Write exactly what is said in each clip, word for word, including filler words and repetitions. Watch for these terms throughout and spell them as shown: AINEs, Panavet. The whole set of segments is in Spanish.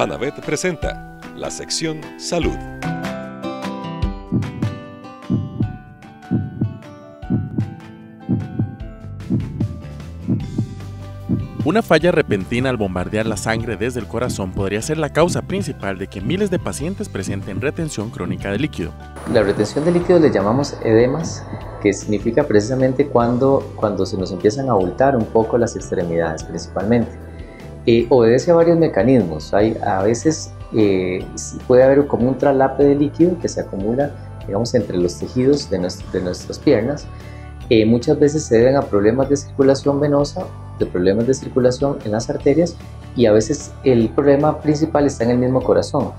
Panavet presenta la sección Salud. Una falla repentina al bombardear la sangre desde el corazón podría ser la causa principal de que miles de pacientes presenten retención crónica de líquido. La retención de líquido le llamamos edemas, que significa precisamente cuando, cuando se nos empiezan a abultar un poco las extremidades principalmente. Eh, obedece a varios mecanismos. Hay, a veces eh, puede haber como un traslape de líquido que se acumula, digamos, entre los tejidos de, nuestro, de nuestras piernas. Eh, muchas veces se deben a problemas de circulación venosa, de problemas de circulación en las arterias, y a veces el problema principal está en el mismo corazón.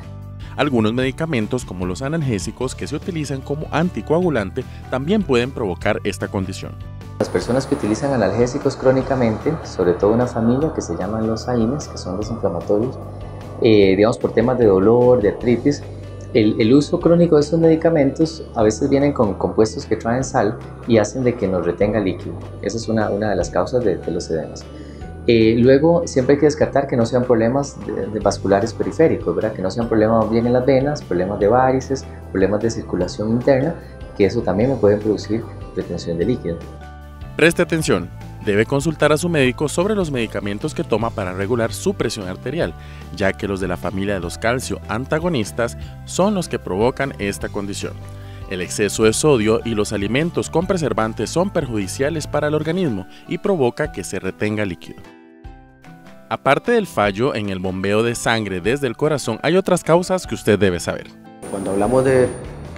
Algunos medicamentos, como los analgésicos que se utilizan como anticoagulante, también pueden provocar esta condición. Las personas que utilizan analgésicos crónicamente, sobre todo una familia que se llaman los A I N Es, que son desinflamatorios, eh, digamos por temas de dolor, de artritis, el, el uso crónico de estos medicamentos a veces vienen con compuestos que traen sal y hacen de que nos retenga líquido. Esa es una, una de las causas de, de los edemas. Eh, luego, siempre hay que descartar que no sean problemas de, de vasculares periféricos, ¿verdad? Que no sean problemas bien en las venas, problemas de varices, problemas de circulación interna, que eso también me puede producir retención de líquido. Preste atención, debe consultar a su médico sobre los medicamentos que toma para regular su presión arterial, ya que los de la familia de los calcio antagonistas son los que provocan esta condición. El exceso de sodio y los alimentos con preservantes son perjudiciales para el organismo y provoca que se retenga líquido. Aparte del fallo en el bombeo de sangre desde el corazón, hay otras causas que usted debe saber. Cuando hablamos de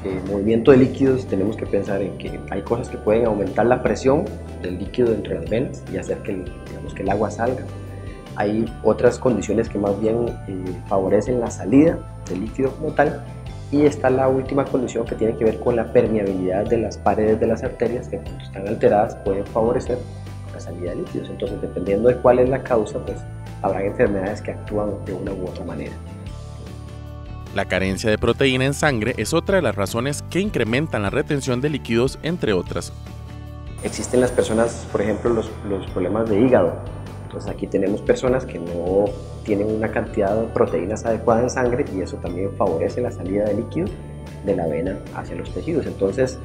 eh, movimiento de líquidos, tenemos que pensar en que hay cosas que pueden aumentar la presión del líquido entre las venas y hacer que, digamos, que el agua salga. Hay otras condiciones que más bien eh, favorecen la salida del líquido como tal. Y está la última condición, que tiene que ver con la permeabilidad de las paredes de las arterias, que cuando están alteradas pueden favorecer la salida de líquidos. Entonces, dependiendo de cuál es la causa, pues habrá enfermedades que actúan de una u otra manera. La carencia de proteína en sangre es otra de las razones que incrementan la retención de líquidos, entre otras. Existen las personas, por ejemplo, los, los problemas de hígado. Entonces aquí tenemos personas que no tienen una cantidad de proteínas adecuada en sangre, y eso también favorece la salida de líquido de la vena hacia los tejidos. Entonces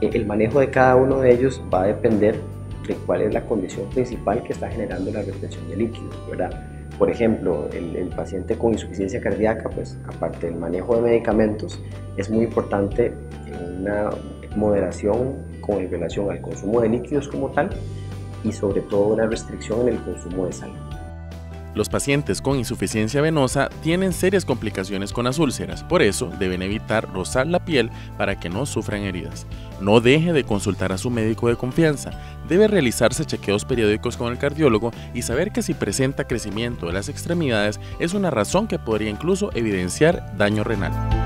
el manejo de cada uno de ellos va a depender de cuál es la condición principal que está generando la retención de líquidos, ¿verdad? Por ejemplo, el, el paciente con insuficiencia cardíaca, pues aparte del manejo de medicamentos, es muy importante una moderación con relación al consumo de líquidos como tal, y sobre todo una restricción en el consumo de sal. Los pacientes con insuficiencia venosa tienen serias complicaciones con las úlceras, por eso deben evitar rozar la piel para que no sufran heridas. No deje de consultar a su médico de confianza, debe realizarse chequeos periódicos con el cardiólogo y saber que si presenta crecimiento de las extremidades es una razón que podría incluso evidenciar daño renal.